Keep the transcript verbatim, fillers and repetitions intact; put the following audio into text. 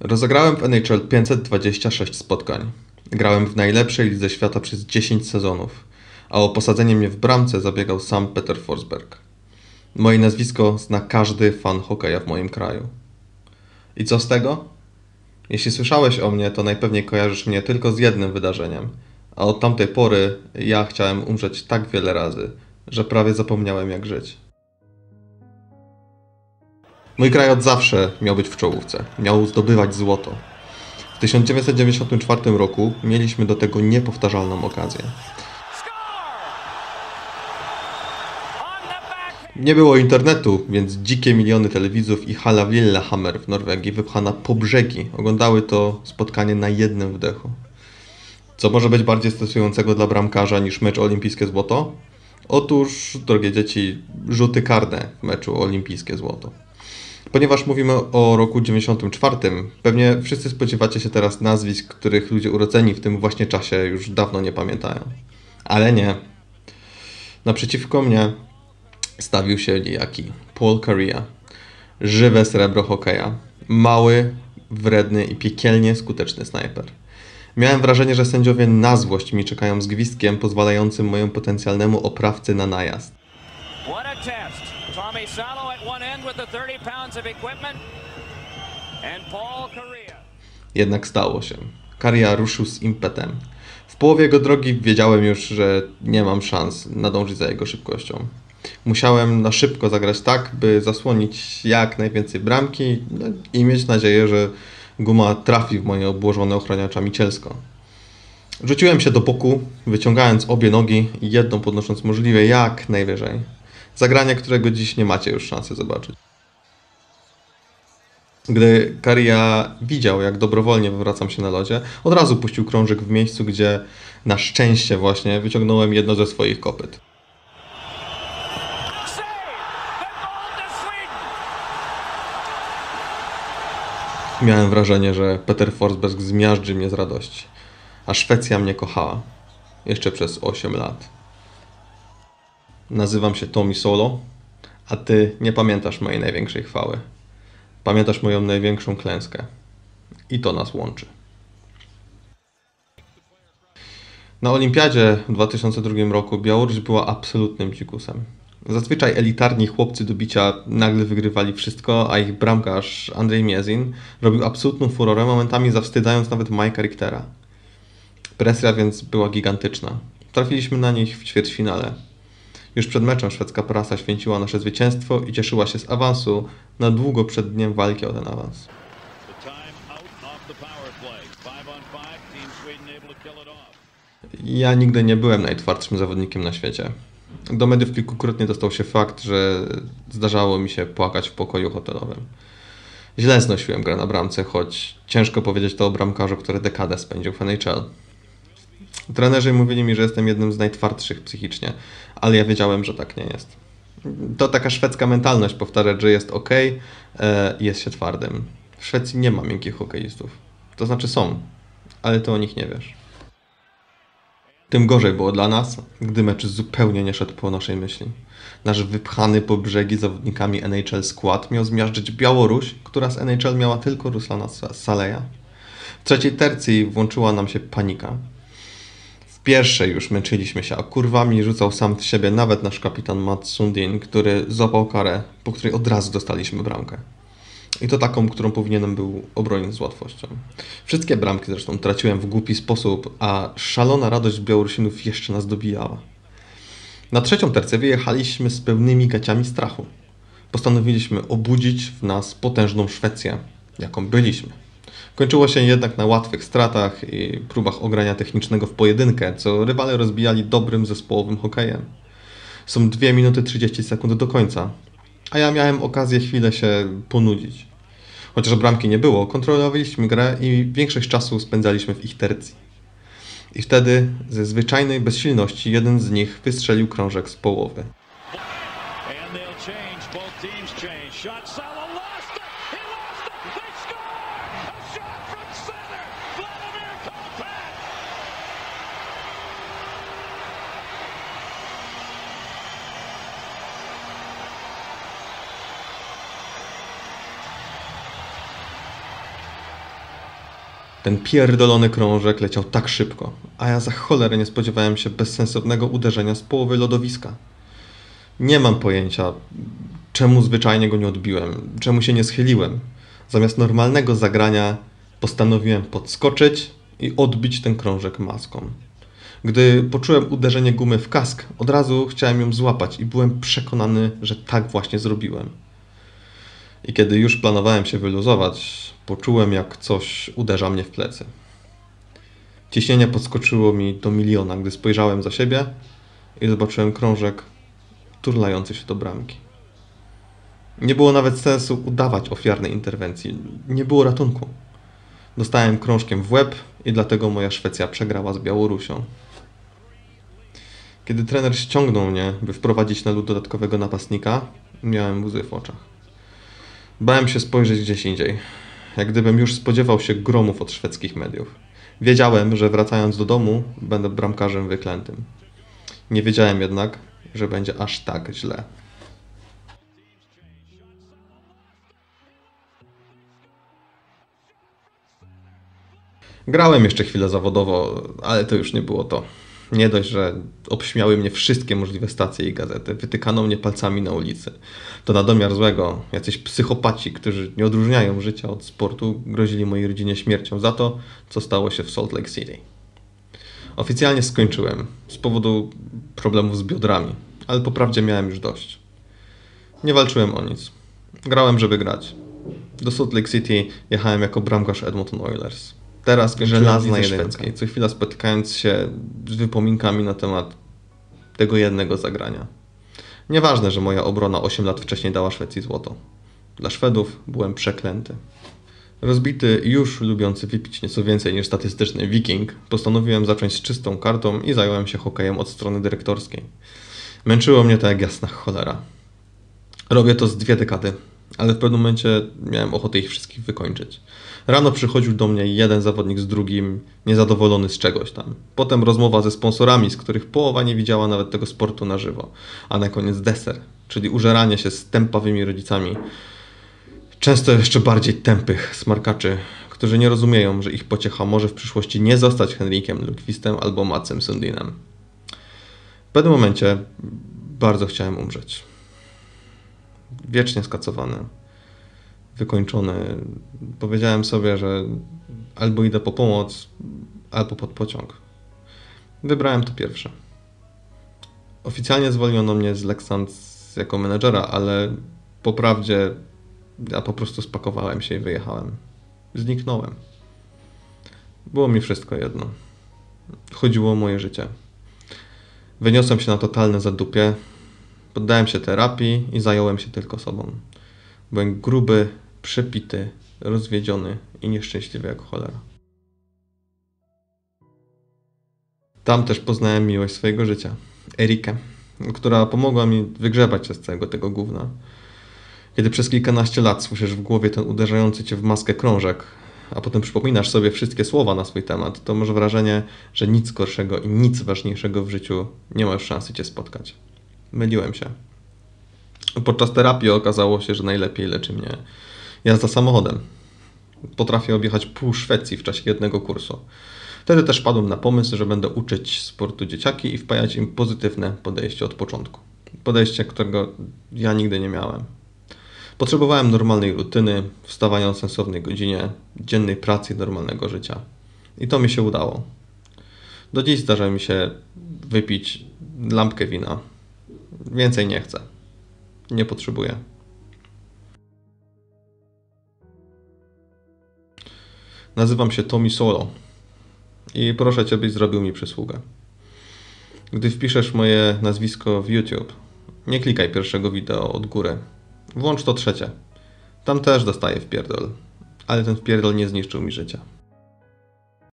Rozegrałem w N H L pięćset dwadzieścia sześć spotkań. Grałem w najlepszej lidze świata przez dziesięć sezonów, a o posadzenie mnie w bramce zabiegał sam Peter Forsberg. Moje nazwisko zna każdy fan hokeja w moim kraju. I co z tego? Jeśli słyszałeś o mnie, to najpewniej kojarzysz mnie tylko z jednym wydarzeniem, a od tamtej pory ja chciałem umrzeć tak wiele razy, że prawie zapomniałem, jak żyć. Mój kraj od zawsze miał być w czołówce, miał zdobywać złoto. W tysiąc dziewięćset dziewięćdziesiątym czwartym roku mieliśmy do tego niepowtarzalną okazję. Nie było internetu, więc dzikie miliony telewizów i hala Lillehammer w Norwegii, wypchana po brzegi, oglądały to spotkanie na jednym wdechu. Co może być bardziej stresującego dla bramkarza niż mecz olimpijskie złoto? Otóż, drogie dzieci, rzuty karne w meczu olimpijskie złoto. Ponieważ mówimy o roku dziewięćdziesiątym czwartym, pewnie wszyscy spodziewacie się teraz nazwisk, których ludzie urodzeni w tym właśnie czasie już dawno nie pamiętają. Ale nie. Naprzeciwko mnie stawił się niejaki Paul Kariya. Żywe srebro hokeja. Mały, wredny i piekielnie skuteczny snajper. Miałem wrażenie, że sędziowie na złość mi czekają z gwizdkiem pozwalającym mojemu potencjalnemu oprawcy na najazd. What a test. Tommy Salo at one end with the thirty pounds of equipment and Paul Kariya. Jednak stało się. Kariya ruszył z impetem. W połowie jego drogi wiedziałem już, że nie mam szans nadążyć za jego szybkością. Musiałem na szybko zagrać tak, by zasłonić jak najwięcej bramki i mieć nadzieję, że guma trafi w moje obłożone ochraniaczami cielsko. Rzuciłem się do boku, wyciągając obie nogi i jedną podnosząc możliwie jak najwyżej. Zagranie, którego dziś nie macie już szansy zobaczyć. Gdy Kariya widział, jak dobrowolnie wywracam się na lodzie, od razu puścił krążek w miejscu, gdzie na szczęście właśnie wyciągnąłem jedno ze swoich kopyt. Miałem wrażenie, że Peter Forsberg zmiażdży mnie z radości, a Szwecja mnie kochała. Jeszcze przez osiem lat. Nazywam się Tommy Salo, a ty nie pamiętasz mojej największej chwały. Pamiętasz moją największą klęskę. I to nas łączy. Na olimpiadzie w dwa tysiące drugim roku Białoruś była absolutnym dzikusem. Zazwyczaj elitarni chłopcy do bicia nagle wygrywali wszystko, a ich bramkarz Andrzej Miezin robił absolutną furorę, momentami zawstydzając nawet Mike'a Richtera. Presja więc była gigantyczna. Trafiliśmy na nich w ćwierćfinale. Już przed meczem szwedzka prasa święciła nasze zwycięstwo i cieszyła się z awansu na długo przed dniem walki o ten awans. Ja nigdy nie byłem najtwardszym zawodnikiem na świecie. Do mediów kilkukrotnie dostał się fakt, że zdarzało mi się płakać w pokoju hotelowym. Źle znosiłem grę na bramce, choć ciężko powiedzieć to o bramkarzu, który dekadę spędził w N H L. Trenerzy mówili mi, że jestem jednym z najtwardszych psychicznie, ale ja wiedziałem, że tak nie jest. To taka szwedzka mentalność, powtarzać, że jest ok, e, jest się twardym. W Szwecji nie ma miękkich hokeistów. To znaczy są, ale to o nich nie wiesz. Tym gorzej było dla nas, gdy mecz zupełnie nie szedł po naszej myśli. Nasz wypchany po brzegi zawodnikami N H L skład miał zmiażdżyć Białoruś, która z N H L miała tylko Ruslana Saleja. W trzeciej tercji włączyła nam się panika. W pierwszej już męczyliśmy się, a kurwami rzucał sam w siebie nawet nasz kapitan Mats Sundin, który złapał karę, po której od razu dostaliśmy bramkę. I to taką, którą powinienem był obronić z łatwością. Wszystkie bramki zresztą traciłem w głupi sposób, a szalona radość Białorusinów jeszcze nas dobijała. Na trzecią tercję wyjechaliśmy z pełnymi gaciami strachu. Postanowiliśmy obudzić w nas potężną Szwecję, jaką byliśmy. Kończyło się jednak na łatwych stratach i próbach ogrania technicznego w pojedynkę, co rywale rozbijali dobrym zespołowym hokejem. Są dwie minuty trzydzieści sekund do końca. A ja miałem okazję chwilę się ponudzić. Chociaż bramki nie było, kontrolowaliśmy grę i większość czasu spędzaliśmy w ich tercji. I wtedy, ze zwyczajnej bezsilności, jeden z nich wystrzelił krążek z połowy. Ten pierdolony krążek leciał tak szybko, a ja za cholerę nie spodziewałem się bezsensownego uderzenia z połowy lodowiska. Nie mam pojęcia, czemu zwyczajnie go nie odbiłem, czemu się nie schyliłem. Zamiast normalnego zagrania postanowiłem podskoczyć i odbić ten krążek maską. Gdy poczułem uderzenie gumy w kask, od razu chciałem ją złapać i byłem przekonany, że tak właśnie zrobiłem. I kiedy już planowałem się wyluzować, poczułem, jak coś uderza mnie w plecy. Ciśnienie podskoczyło mi do miliona, gdy spojrzałem za siebie i zobaczyłem krążek turlający się do bramki. Nie było nawet sensu udawać ofiarnej interwencji. Nie było ratunku. Dostałem krążkiem w łeb i dlatego moja Szwecja przegrała z Białorusią. Kiedy trener ściągnął mnie, by wprowadzić na lód dodatkowego napastnika, miałem łzy w oczach. Bałem się spojrzeć gdzieś indziej, jak gdybym już spodziewał się gromów od szwedzkich mediów. Wiedziałem, że wracając do domu będę bramkarzem wyklętym. Nie wiedziałem jednak, że będzie aż tak źle. Grałem jeszcze chwilę zawodowo, ale to już nie było to. Nie dość, że obśmiały mnie wszystkie możliwe stacje i gazety. Wytykano mnie palcami na ulicy. To na domiar złego jacyś psychopaci, którzy nie odróżniają życia od sportu, grozili mojej rodzinie śmiercią za to, co stało się w Salt Lake City. Oficjalnie skończyłem z powodu problemów z biodrami, ale po prawdzie miałem już dość. Nie walczyłem o nic. Grałem, żeby grać. Do Salt Lake City jechałem jako bramkarz Edmonton Oilers. Teraz żelazna szwedzkiej, co chwila spotykając się z wypominkami na temat tego jednego zagrania. Nieważne, że moja obrona osiem lat wcześniej dała Szwecji złoto. Dla Szwedów byłem przeklęty. Rozbity, już lubiący wypić nieco więcej niż statystyczny wiking, postanowiłem zacząć z czystą kartą i zająłem się hokejem od strony dyrektorskiej. Męczyło mnie to jak jasna cholera. Robię to z dwie dekady, ale w pewnym momencie miałem ochotę ich wszystkich wykończyć. Rano przychodził do mnie jeden zawodnik z drugim, niezadowolony z czegoś tam. Potem rozmowa ze sponsorami, z których połowa nie widziała nawet tego sportu na żywo. A na koniec deser, czyli użeranie się z tępawymi rodzicami. Często jeszcze bardziej tępych smarkaczy, którzy nie rozumieją, że ich pociecha może w przyszłości nie zostać Henrikiem Lukwistem albo Matsem Sundinem. W pewnym momencie bardzo chciałem umrzeć. Wiecznie skacowany, wykończony. Powiedziałem sobie, że albo idę po pomoc, albo pod pociąg. Wybrałem to pierwsze. Oficjalnie zwolniono mnie z Leksands jako menedżera, ale po prawdzie ja po prostu spakowałem się i wyjechałem. Zniknąłem. Było mi wszystko jedno. Chodziło o moje życie. Wyniosłem się na totalne zadupie. Poddałem się terapii i zająłem się tylko sobą. Byłem gruby, przepity, rozwiedziony i nieszczęśliwy jak cholera. Tam też poznałem miłość swojego życia, Erikę, która pomogła mi wygrzebać się z całego tego gówna. Kiedy przez kilkanaście lat słyszysz w głowie ten uderzający cię w maskę krążek, a potem przypominasz sobie wszystkie słowa na swój temat, to masz wrażenie, że nic gorszego i nic ważniejszego w życiu nie ma już szansy cię spotkać. Myliłem się. Podczas terapii okazało się, że najlepiej leczy mnie jazda samochodem. Potrafię objechać pół Szwecji w czasie jednego kursu. Wtedy też padłem na pomysł, że będę uczyć sportu dzieciaki i wpajać im pozytywne podejście od początku. Podejście, którego ja nigdy nie miałem. Potrzebowałem normalnej rutyny, wstawania o sensownej godzinie, dziennej pracy i normalnego życia. I to mi się udało. Do dziś zdarza mi się wypić lampkę wina. Więcej nie chcę. Nie potrzebuję. Nazywam się Tommy Salo i proszę Cię, byś zrobił mi przysługę. Gdy wpiszesz moje nazwisko w YouTube, nie klikaj pierwszego wideo od góry. Włącz to trzecie. Tam też dostaję wpierdol, ale ten wpierdol nie zniszczył mi życia.